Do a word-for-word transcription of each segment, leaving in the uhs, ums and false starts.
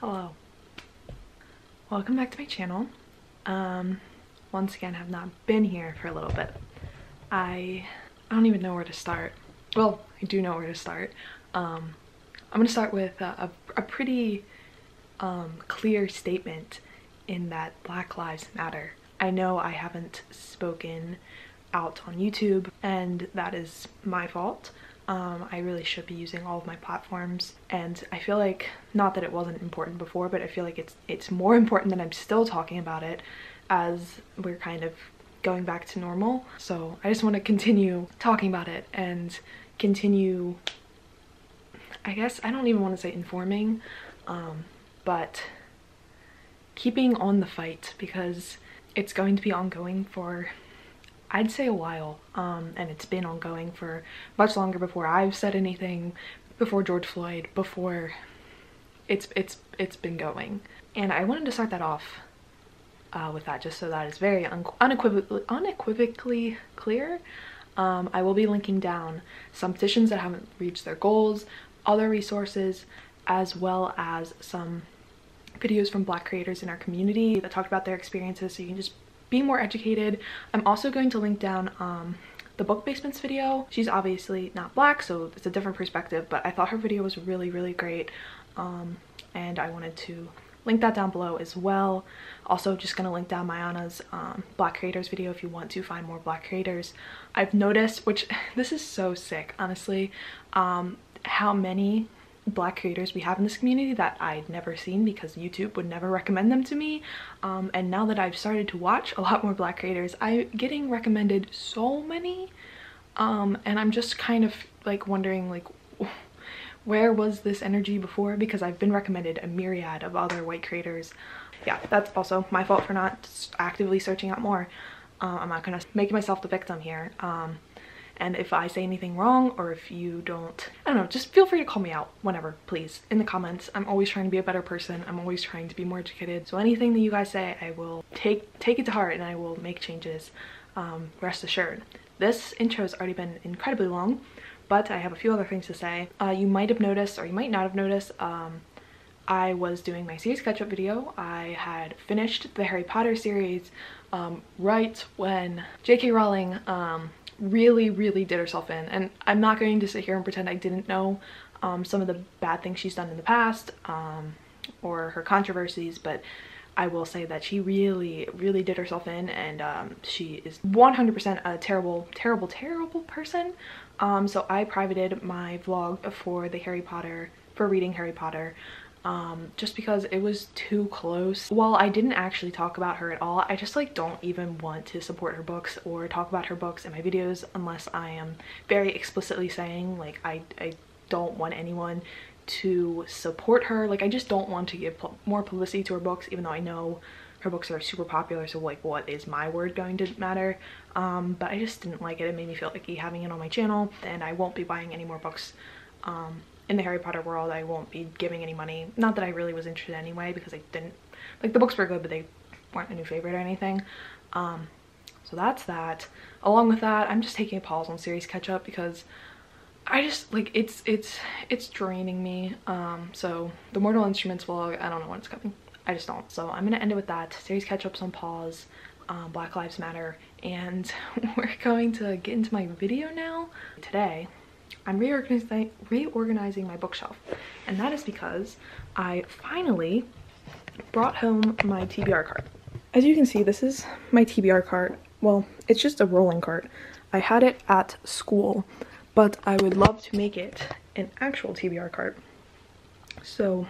Hello, welcome back to my channel. Um once again, have not been here for a little bit. I i don't even know where to start. Well, I do know where to start. um I'm gonna start with a, a, a pretty um clear statement in that Black Lives Matter. I know I haven't spoken out on YouTube, and that is my fault. Um, I really should be using all of my platforms, and I feel like, not that it wasn't important before, but I feel like it's it's more important that I'm still talking about it as we're kind of going back to normal. So I just want to continue talking about it and continue, I guess, I don't even want to say informing, um, but keeping on the fight, because it's going to be ongoing for, I'd say, a while, um, and it's been ongoing for much longer before I've said anything, before George Floyd, before it's it's it's been going. And I wanted to start that off uh, with that, just so that is very un unequivocally, unequivocally clear. Um, I will be linking down some petitions that haven't reached their goals, other resources, as well as some videos from Black creators in our community that talked about their experiences, so you can just be more educated. I'm also going to link down um, the Book Basements video. She's obviously not Black, so it's a different perspective, but I thought her video was really, really great. Um, and I wanted to link that down below as well. Also, just gonna link down Mayana's um, Black creators video if you want to find more Black creators. I've noticed, which this is so sick, honestly, um, how many Black creators we have in this community that I'd never seen because YouTube would never recommend them to me. Um, and now that I've started to watch a lot more Black creators, I'm getting recommended so many, um, and I'm just kind of like wondering, like, where was this energy before? Because I've been recommended a myriad of other white creators. Yeah, that's also my fault for not actively searching out more. Uh, I'm not gonna make myself the victim here. Um, And if I say anything wrong, or if you don't, I don't know, just feel free to call me out whenever, please, in the comments. I'm always trying to be a better person. I'm always trying to be more educated. So anything that you guys say, I will take take it to heart, and I will make changes, um, rest assured. This intro's already been incredibly long, but I have a few other things to say. Uh, you might have noticed, or you might not have noticed, um, I was doing my series catch-up video. I had finished the Harry Potter series um, right when J K Rowling, um, really really did herself in, and I'm not going to sit here and pretend I didn't know um some of the bad things she's done in the past, um or her controversies, but I will say that she really really did herself in, and um she is one hundred percent a terrible terrible terrible person. Um so I privated my vlog for the Harry Potter, for reading Harry Potter, um just because it was too close. While I didn't actually talk about her at all, I just like don't even want to support her books or talk about her books in my videos unless I am very explicitly saying, like, I, I don't want anyone to support her. Like, I just don't want to give more publicity to her books, even though I know her books are super popular, so like, what is my word going to matter? Um but I just didn't like it. It made me feel icky having it on my channel, and I won't be buying any more books um in the Harry Potter world. I won't be giving any money. Not that I really was interested anyway, because I didn't, like, the books were good, but they weren't a new favorite or anything. Um, so that's that. Along with that, I'm just taking a pause on series catch-up because I just, like, it's, it's, it's draining me. Um, so the Mortal Instruments vlog, I don't know when it's coming. I just don't. So I'm gonna end it with that. Series catch-up's on pause, um, Black Lives Matter, and we're going to get into my video now. Today, I'm reorganizing, reorganizing my bookshelf, and that is because I finally brought home my T B R cart. As you can see, this is my T B R cart. Well, it's just a rolling cart. I had it at school, but I would love to make it an actual T B R cart. So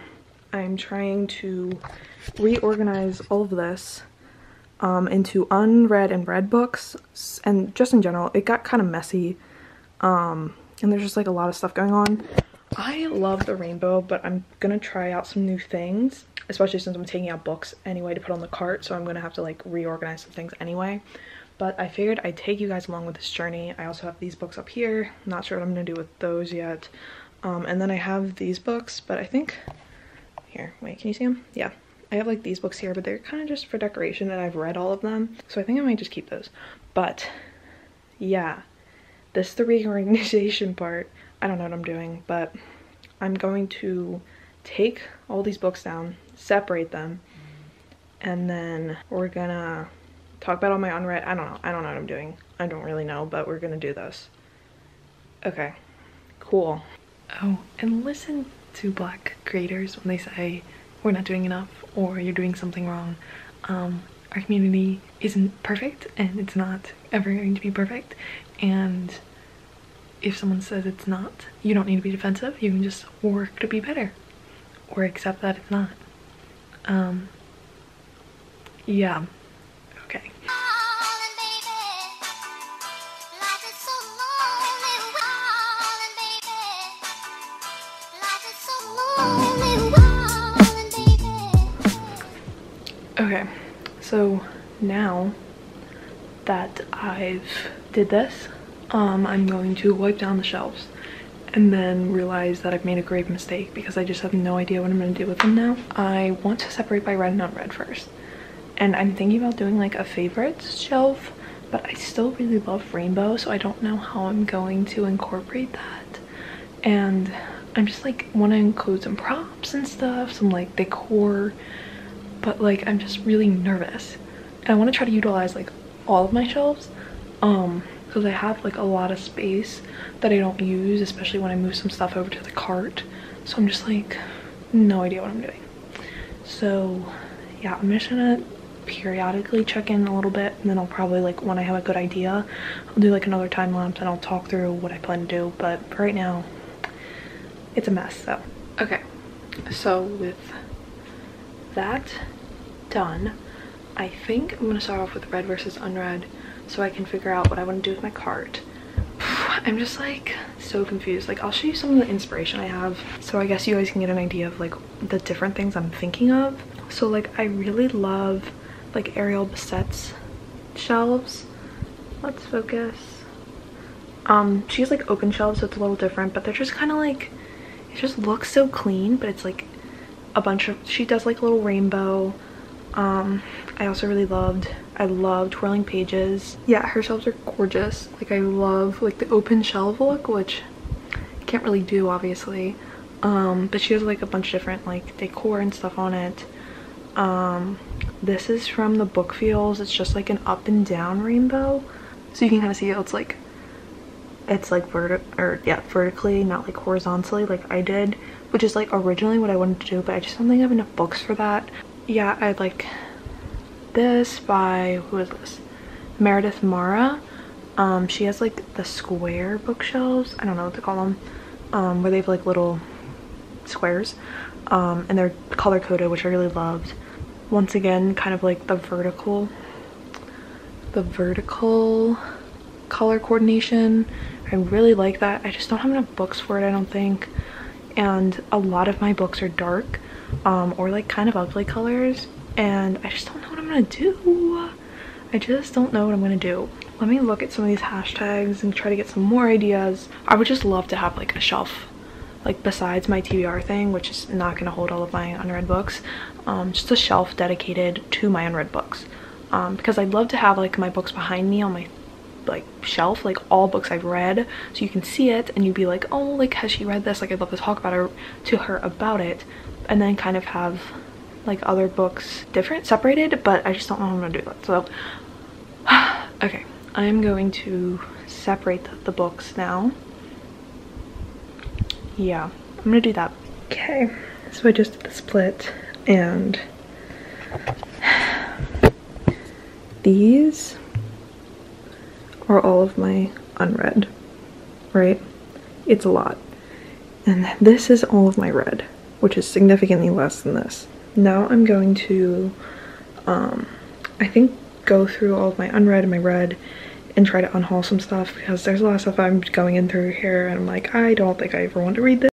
I'm trying to reorganize all of this um, into unread and read books, and just in general, it got kind of messy. Um, And there's just like a lot of stuff going on. I love the rainbow, but I'm gonna try out some new things, especially since I'm taking out books anyway to put on the cart, so I'm gonna have to like reorganize some things anyway. But I figured I'd take you guys along with this journey. I also have these books up here. Not sure what I'm gonna do with those yet. Um, and then I have these books, but I think, here, wait, can you see them? Yeah. I have like these books here, but they're kind of just for decoration, and I've read all of them, so I think I might just keep those. But yeah. This is the reorganization part. I don't know what I'm doing, but I'm going to take all these books down, separate them, and then we're gonna talk about all my unread. I don't know. I don't know what I'm doing. I don't really know, but we're gonna do this. Okay, cool. Oh, and listen to Black creators when they say we're not doing enough or you're doing something wrong. Um, our community isn't perfect, and it's not ever going to be perfect. And if someone says it's not, you don't need to be defensive. You can just work to be better or accept that it's not. Um, yeah. Okay. Okay, so now that I've did this, um, I'm going to wipe down the shelves and then realize that I've made a grave mistake because I just have no idea what I'm going to do with them now. I want to separate by read and unread first. And I'm thinking about doing like a favorites shelf, but I still really love Rainbow, so I don't know how I'm going to incorporate that. And I'm just like, want to include some props and stuff, some like decor, but like I'm just really nervous. And I want to try to utilize like all of my shelves, um, because I have like a lot of space that I don't use, especially when I move some stuff over to the cart. So I'm just like, no idea what I'm doing. So yeah, I'm just gonna periodically check in a little bit, and then I'll probably, like, when I have a good idea, I'll do like another time lapse and I'll talk through what I plan to do. But for right now, it's a mess. So okay, so with that done, I think I'm gonna start off with read versus unread so I can figure out what I want to do with my cart. I'm just like so confused. Like, I'll show you some of the inspiration I have, so I guess you guys can get an idea of like the different things I'm thinking of. So like, I really love like Ariel Basset's shelves. Let's focus. Um, she has like open shelves, so it's a little different, but they're just kind of like, it just looks so clean, but it's like a bunch of, she does like a little rainbow. Um, I also really loved, I love Twirling Pages. Yeah, her shelves are gorgeous. Like, I love like the open shelf look, which I can't really do obviously. Um, but she has like a bunch of different like decor and stuff on it. Um, this is from the Book Feels. It's just like an up and down rainbow, so you can kind of see how it's like, it's like verti or yeah, vertically, not like horizontally like I did, which is like originally what I wanted to do, but I just don't think I have enough books for that. Yeah, I like this by, who is this? Meredith Mara. Um, she has like the square bookshelves, I don't know what to call them, um, where they have like little squares. Um, and they're color coded, which I really loved. Once again, kind of like the vertical, the vertical color coordination. I really like that. I just don't have enough books for it, I don't think. And a lot of my books are dark, um, or like kind of ugly colors. And I just don't know what I'm gonna do. I just don't know what I'm gonna do. Let me look at some of these hashtags and try to get some more ideas. I would just love to have like a shelf, like besides my T B R thing, which is not going to hold all of my unread books, um, just a shelf dedicated to my unread books, um, because I'd love to have like my books behind me on my like shelf, like all books I've read, so you can see it and you'd be like, oh, like, has she read this? Like, I'd love to talk about her to her about it, and then kind of have like other books different, separated, but I just don't know how I'm gonna do that. So okay, I'm going to separate the books now. Yeah, I'm gonna do that. Okay, so I just did the split, and these are all of my unread, right? It's a lot. And this is all of my read, which is significantly less than this. Now I'm going to, um, I think, go through all of my unread and my read and try to unhaul some stuff, because there's a lot of stuff I'm going in through here and I'm like, I don't think I ever want to read this.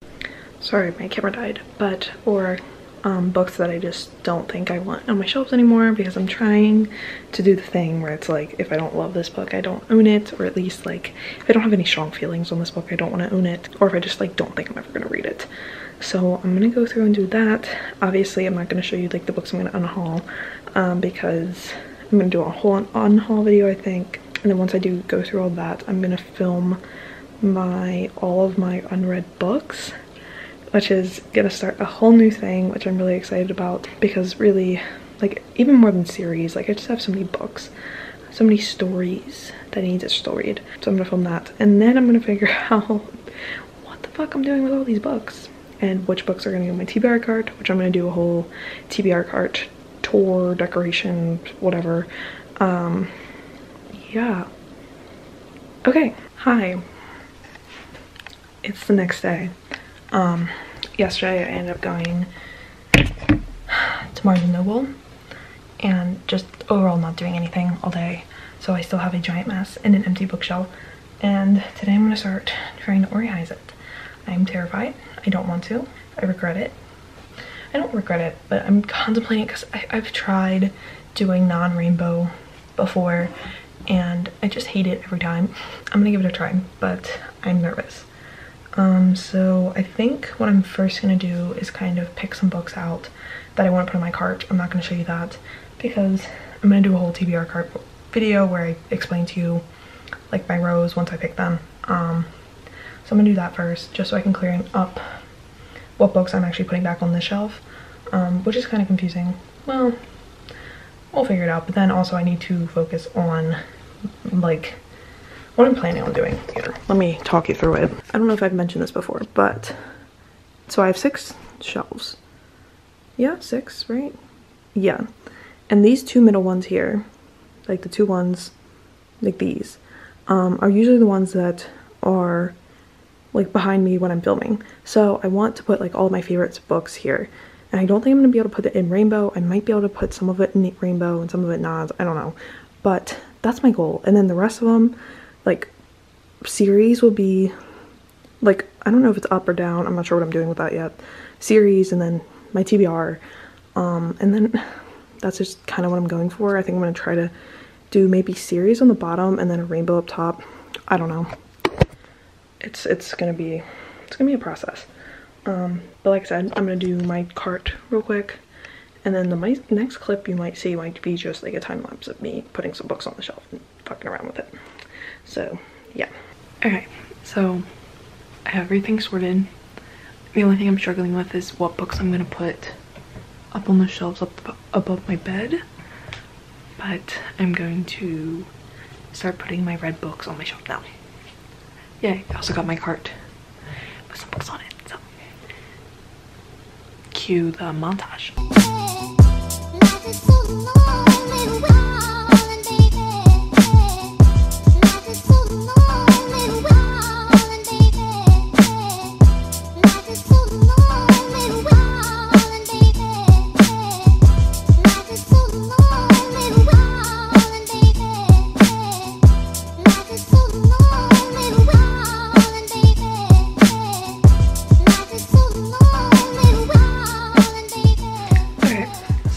Sorry, my camera died. But or um books that I just don't think I want on my shelves anymore, because I'm trying to do the thing where it's like, if I don't love this book, I don't own it, or at least like if I don't have any strong feelings on this book, I don't want to own it, or if I just like don't think I'm ever going to read it. So I'm going to go through and do that. Obviously I'm not going to show you like the books I'm going to unhaul, um because I'm going to do a whole unhaul video, I think. And then once I do go through all that, I'm gonna film my all of my unread books which is gonna start a whole new thing, which I'm really excited about, because really, like, even more than series, like I just have so many books, so many stories that I need to storied. So I'm gonna film that, and then I'm gonna figure out what the fuck I'm doing with all these books and which books are gonna go in my T B R cart, which I'm gonna do a whole T B R cart tour, decoration, whatever. Um, yeah. Okay, hi. It's the next day. Um, yesterday I ended up going to Barnes and Noble and just overall not doing anything all day. So I still have a giant mess and an empty bookshelf. And today I'm gonna start trying to organize it. I'm terrified. I don't want to. I regret it. I don't regret it, but I'm contemplating it because I've tried doing non-rainbow before and I just hate it every time. I'm gonna give it a try, but I'm nervous. Um, so I think what I'm first gonna do is kind of pick some books out that I want to put in my cart. I'm not gonna show you that because I'm gonna do a whole T B R cart video where I explain to you like my rows once I pick them. Um, so I'm gonna do that first just so I can clear up what books I'm actually putting back on the shelf, um, which is kind of confusing. Well, we'll figure it out, but then also I need to focus on like what I'm planning on doing here. Let me talk you through it. I don't know if I've mentioned this before, but so I have six shelves. Yeah, six, right? Yeah. And these two middle ones here, like the two ones, like these, um, are usually the ones that are like behind me when I'm filming. So I want to put like all of my favorite books here. And I don't think I'm gonna be able to put it in rainbow. I might be able to put some of it in rainbow and some of it not, I don't know. But that's my goal. And then the rest of them, like series will be like, I don't know if it's up or down. I'm not sure what I'm doing with that yet. Series and then my T B R. Um, and then that's just kind of what I'm going for. I think I'm going to try to do maybe series on the bottom and then a rainbow up top. I don't know. It's, it's going to be, it's going to be a process. Um, but like I said, I'm going to do my cart real quick. And then the my, next clip you might see might be just like a time lapse of me putting some books on the shelf and fucking around with it. So, yeah. Alright, so I have everything sorted. The only thing I'm struggling with is what books I'm going to put up on the shelves up above my bed. But I'm going to start putting my red books on my shelf now. Yay, I also got my cart with some books on it, so cue the montage.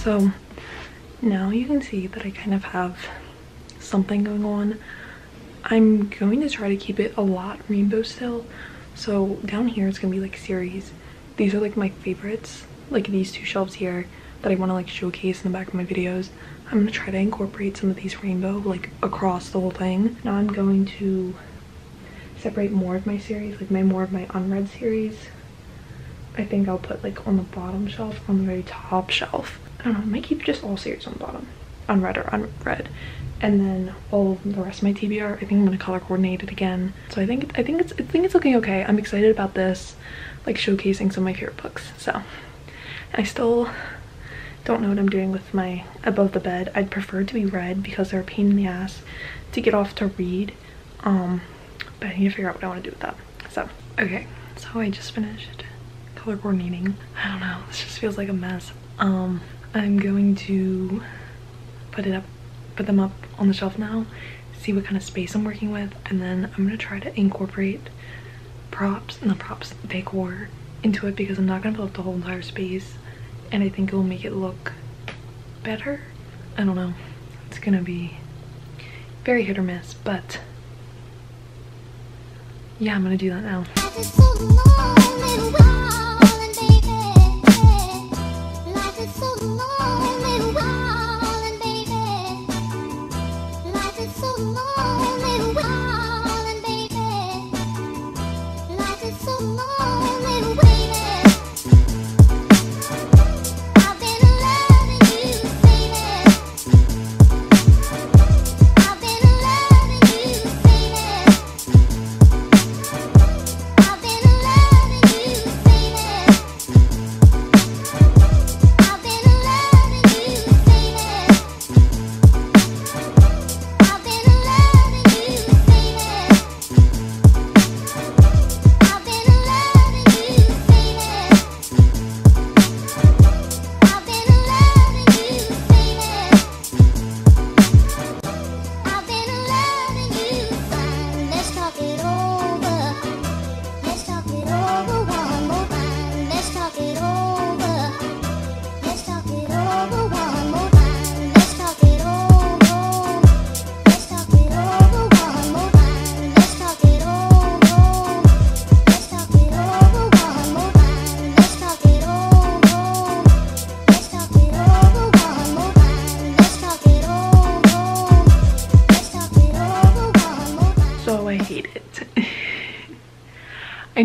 So now you can see that I kind of have something going on. I'm going to try to keep it a lot rainbow still. So down here it's gonna be like series. These are like my favorites, like these two shelves here that I want to like showcase in the back of my videos. I'm gonna try to incorporate some of these rainbow like across the whole thing. Now I'm going to separate more of my series, like my more of my unread series. I think I'll put like on the bottom shelf, on the very top shelf. I don't know, I might keep just all series on the bottom, unread or unread, and then all the rest of my T B R. I think I'm gonna color coordinate it again. So I think I think it's I think it's looking okay. I'm excited about this, like showcasing some of my favorite books. So I still don't know what I'm doing with my above the bed. I'd prefer to be red because they're a pain in the ass to get off to read. Um, but I need to figure out what I want to do with that. So okay, so I just finished color coordinating. I don't know. This just feels like a mess. Um. I'm going to put it up, put them up on the shelf now, see what kind of space I'm working with, and then I'm gonna try to incorporate props and the props decor into it because I'm not gonna fill up the whole entire space, and I think it will make it look better. I don't know. It's gonna be very hit or miss, but yeah, I'm gonna do that now. Life is so lonely, baby.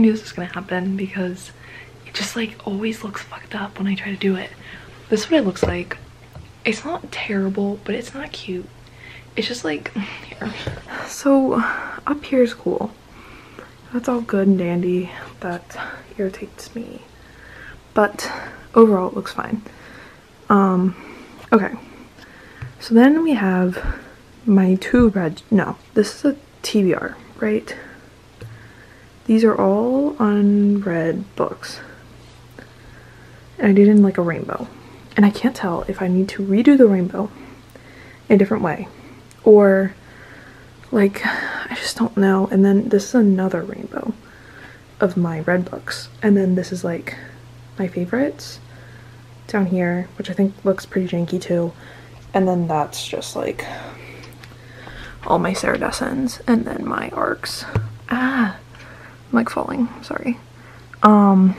knew this was gonna happen because it just like always looks fucked up when I try to do it. This is what it looks like. It's not terrible, but it's not cute. It's just like, here. So up here is cool. That's all good and dandy. That irritates me. But overall it looks fine. Um, okay. So then we have my two red, no, this is a T B R, right? These are all unread books. And I did in like a rainbow. And I can't tell if I need to redo the rainbow in a different way. Or like, I just don't know. And then this is another rainbow of my red books. And then this is like my favorites down here, which I think looks pretty janky too. And then that's just like all my Sarah Dessens and then my arcs. Ah, I'm like falling, sorry. Um,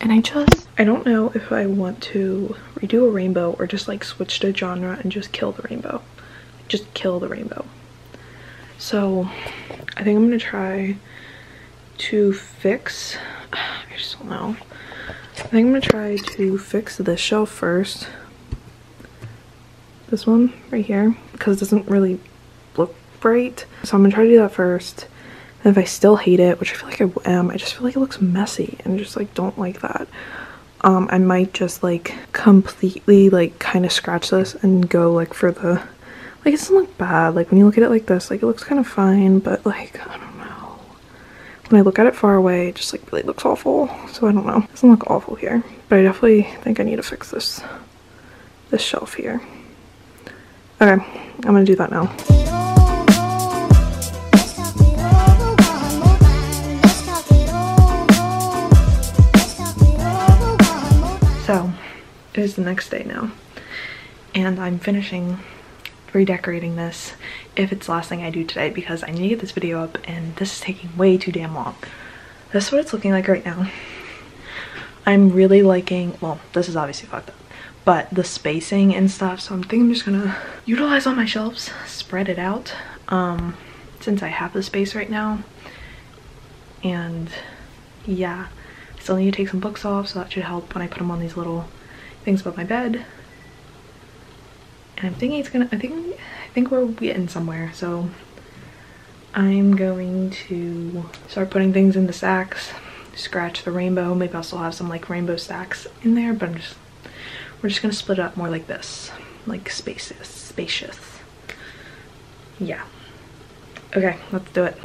and I just, I don't know if I want to redo a rainbow or just like switch to genre and just kill the rainbow. Just kill the rainbow. So I think I'm gonna try to fix, I just don't know. I think I'm gonna try to fix this shelf first. This one right here, because it doesn't really look bright. So I'm gonna try to do that first. And if I still hate it, which I feel like I am, I just feel like it looks messy and just like don't like that. Um, I might just like completely like kind of scratch this and go like for the, like it doesn't look bad. Like when you look at it like this, like it looks kind of fine, but like, I don't know. When I look at it far away, it just like really looks awful. So I don't know. It doesn't look awful here, but I definitely think I need to fix this, this shelf here. Okay, I'm gonna do that now. So, it is the next day now, and I'm finishing redecorating this, if it's the last thing I do today, because I need to get this video up, and this is taking way too damn long. This is what it's looking like right now. I'm really liking, well, this is obviously fucked up, but the spacing and stuff, so I'm thinking I'm just gonna utilize all my shelves, spread it out, um, since I have the space right now. And yeah, I still need to take some books off, so that should help when I put them on these little things above my bed. And I'm thinking it's gonna, I think, I think we're getting somewhere, so I'm going to start putting things into sacks, scratch the rainbow, maybe I'll still have some like rainbow sacks in there, but I'm just, we're just gonna split it up more like this, like spacious, spacious. Yeah. Okay, let's do it.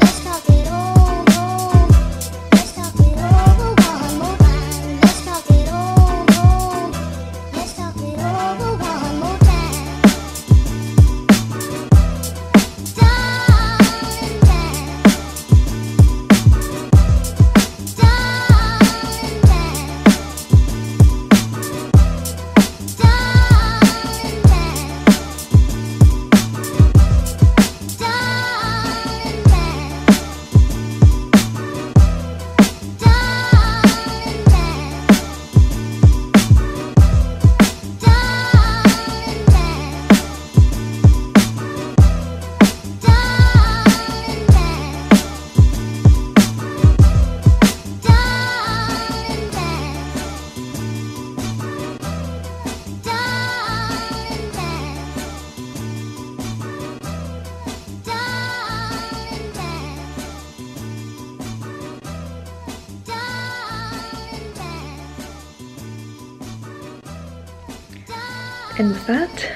And with that,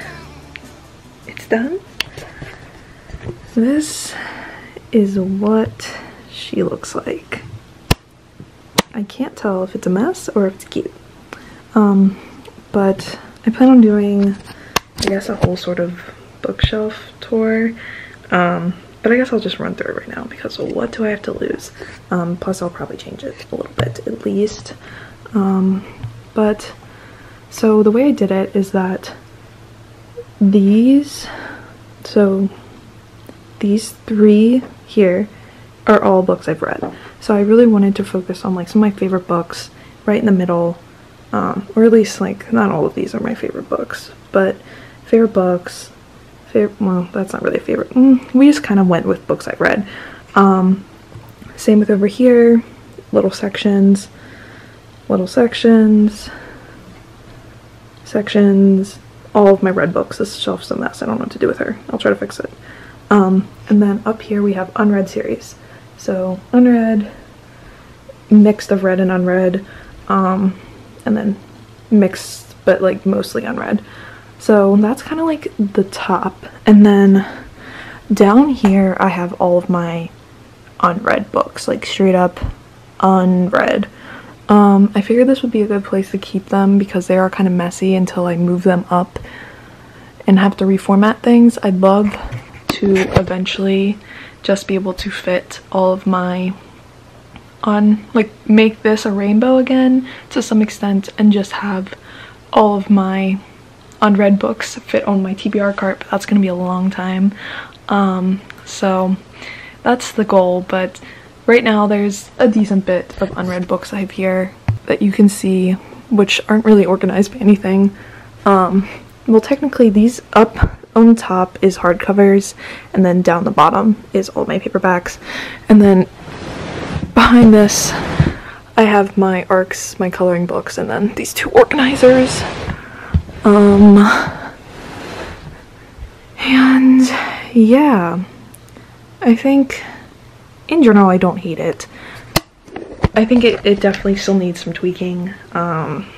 it's done. This is what she looks like. I can't tell if it's a mess or if it's cute. Um, but I plan on doing, I guess, a whole sort of bookshelf tour. Um, but I guess I'll just run through it right now because what do I have to lose? Um, plus I'll probably change it a little bit at least. Um, but... So the way I did it is that these, so these three here are all books I've read. So I really wanted to focus on like some of my favorite books right in the middle, um, or at least like not all of these are my favorite books, but favorite books, favorite, well that's not really a favorite, mm, we just kind of went with books I've read. Um, same with over here, little sections, little sections, sections, all of my red books. This shelf's a mess. I don't know what to do with her. I'll try to fix it. Um, and then up here we have unread series. So unread, mixed of read and unread, um, and then mixed but like mostly unread. So that's kind of like the top. And then down here I have all of my unread books, like straight up unread. Um, I figured this would be a good place to keep them because they are kind of messy until I move them up and have to reformat things. I'd love to eventually just be able to fit all of my on, like make this a rainbow again to some extent and just have all of my unread books fit on my T B R cart, but that's gonna be a long time. Um, so that's the goal, but right now there's a decent bit of unread books I have here that you can see, which aren't really organized by anything. Um, well, technically these up on top is hardcovers, and then down the bottom is all my paperbacks, and then behind this I have my A R Cs, my coloring books, and then these two organizers. Um, and yeah, I think in general I don't hate it. I think it, it definitely still needs some tweaking, um,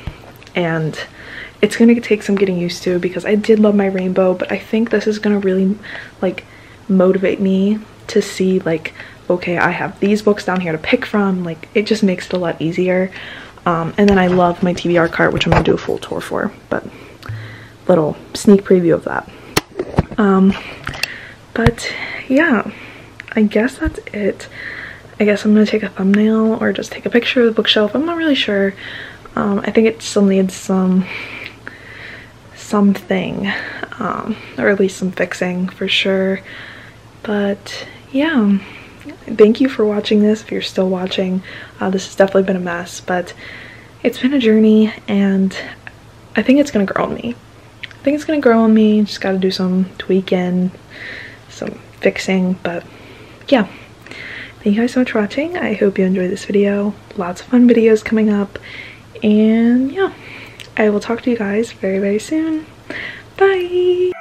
and it's going to take some getting used to because I did love my rainbow, but I think this is going to really like motivate me to see like, okay, I have these books down here to pick from, like it just makes it a lot easier. Um, and then I love my T B R cart, which I'm going to do a full tour for, but little sneak preview of that. Um, but yeah, I guess that's it. I guess I'm going to take a thumbnail or just take a picture of the bookshelf. I'm not really sure. Um, I think it still needs some something, um, or at least some fixing for sure. But yeah. Thank you for watching this if you're still watching. Uh, this has definitely been a mess, but it's been a journey, and I think it's gonna grow on me. I think it's gonna grow on me. Just gotta do some tweaking, some fixing, but yeah. Thank you guys so much for watching. I hope you enjoyed this video. Lots of fun videos coming up, and yeah, I will talk to you guys very, very soon. Bye!